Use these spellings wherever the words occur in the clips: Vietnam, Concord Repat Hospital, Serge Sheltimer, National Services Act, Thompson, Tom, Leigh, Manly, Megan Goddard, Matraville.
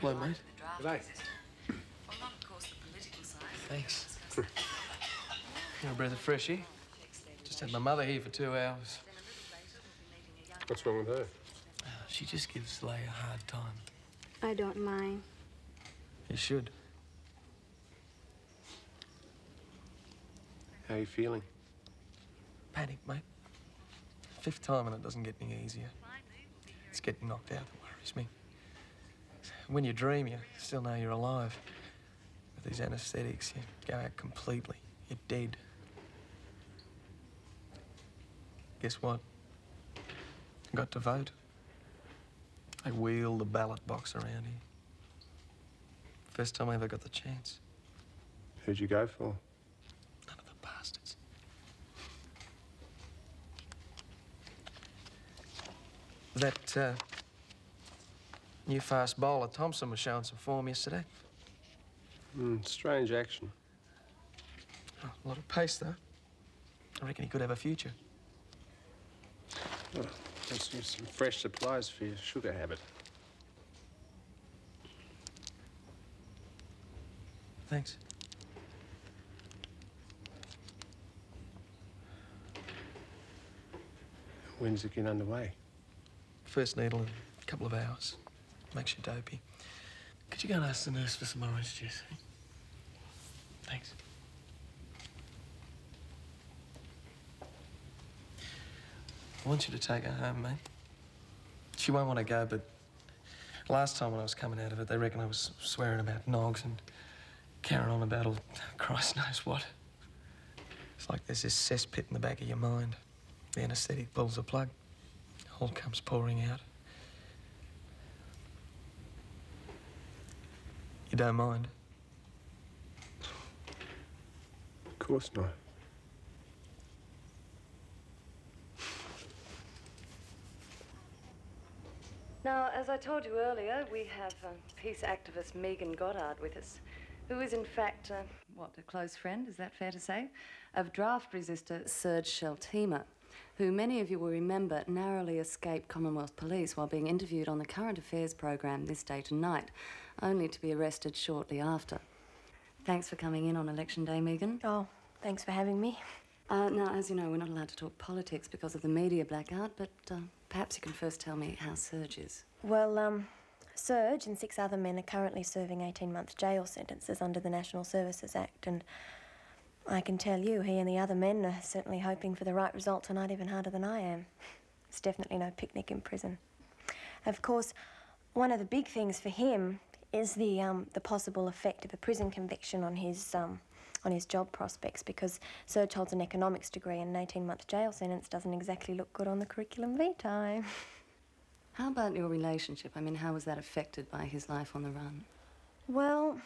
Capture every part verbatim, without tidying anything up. Hello, mate. G'day. Thanks. You know, a breath of fresh air. Just had my mother here for two hours. What's wrong with her? Uh, she just gives Leigh a hard time. I don't mind. You should. How are you feeling? Panic, mate. Fifth time and it doesn't get any easier. It's getting knocked out that worries me. When you dream, you still know you're alive. With these anaesthetics, you go out completely. You're dead. Guess what? I got to vote. They wheel the ballot box around here. First time I ever got the chance. Who'd you go for? None of the bastards. That uh, new fast bowler Thompson was showing some form yesterday. Mm, strange action. Oh, a lot of pace, though. I reckon he could have a future. Oh, let's use some fresh supplies for your sugar habit. Thanks. When's it getting underway? First needle in a couple of hours. Makes you dopey. Could you go and ask the nurse for some orange juice? Thanks. I want you to take her home, mate. She won't want to go, but last time when I was coming out of it, they reckon I was swearing about nogs and carrying on about all Christ knows what. It's like there's this cesspit in the back of your mind. The anaesthetic pulls the plug. All comes pouring out. You don't mind? Of course not. Now, as I told you earlier, we have um, peace activist Megan Goddard with us, who is in fact, uh, what, a close friend, is that fair to say, of draft resister Serge Sheltimer, who many of you will remember narrowly escaped Commonwealth Police while being interviewed on the Current Affairs program This Day Tonight, only to be arrested shortly after. Thanks for coming in on election day, Megan. Oh, thanks for having me. Uh, now, as you know, we're not allowed to talk politics because of the media blackout, but uh, perhaps you can first tell me how Serge is. Well, um, Serge and six other men are currently serving eighteen month jail sentences under the National Services Act, and I can tell you, he and the other men are certainly hoping for the right result tonight even harder than I am. It's definitely no picnic in prison. Of course, one of the big things for him is the um, the possible effect of a prison conviction on his um, on his job prospects, because Serge holds an economics degree and an eighteen month jail sentence doesn't exactly look good on the curriculum vitae. How about your relationship? I mean, how was that affected by his life on the run? Well,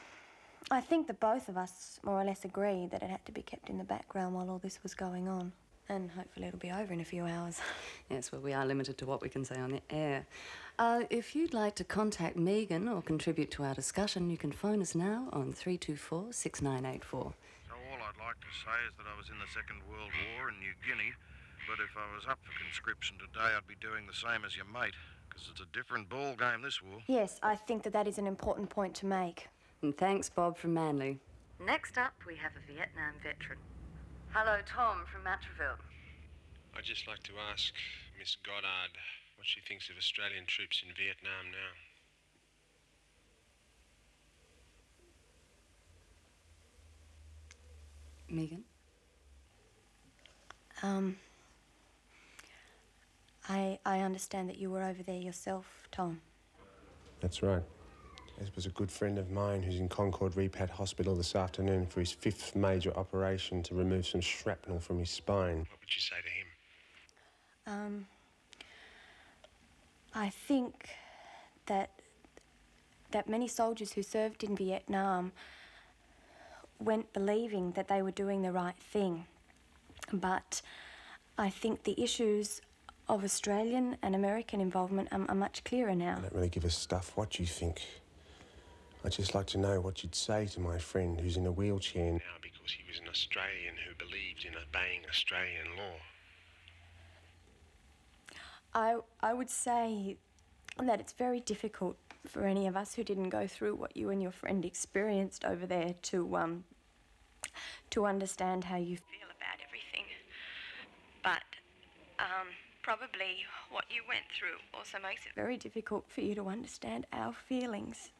I think the both of us more or less agreed that it had to be kept in the background while all this was going on. And hopefully it'll be over in a few hours. Yes, well, we are limited to what we can say on the air. Uh, if you'd like to contact Megan or contribute to our discussion, you can phone us now on three two four six nine eight four. So all I'd like to say is that I was in the Second World War in New Guinea, but if I was up for conscription today, I'd be doing the same as your mate, because it's a different ball game this war. Yes, I think that that is an important point to make. And thanks, Bob, from Manly. Next up, we have a Vietnam veteran. Hello, Tom, from Matraville. I'd just like to ask Miss Goddard what she thinks of Australian troops in Vietnam now. Megan? Um... I, I understand that you were over there yourself, Tom. That's right. As was a good friend of mine who's in Concord Repat Hospital this afternoon for his fifth major operation to remove some shrapnel from his spine. What would you say to him? Um, I think that that many soldiers who served in Vietnam went believing that they were doing the right thing. But I think the issues of Australian and American involvement are, are much clearer now. I don't really give a stuff what you think. I'd just like to know what you'd say to my friend who's in a wheelchair now because he was an Australian who believed in obeying Australian law. I, I would say that it's very difficult for any of us who didn't go through what you and your friend experienced over there, to um, to understand how you feel about everything. But um, probably what you went through also makes it very difficult for you to understand our feelings.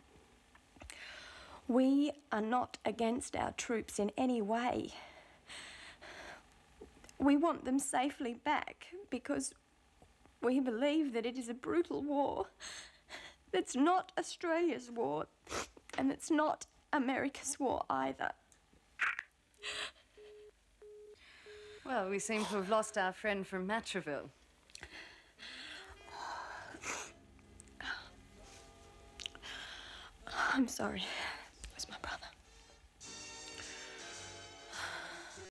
We are not against our troops in any way. We want them safely back because we believe that it is a brutal war. That's not Australia's war, and it's not America's war either. Well, we seem to have lost our friend from Matraville. I'm sorry.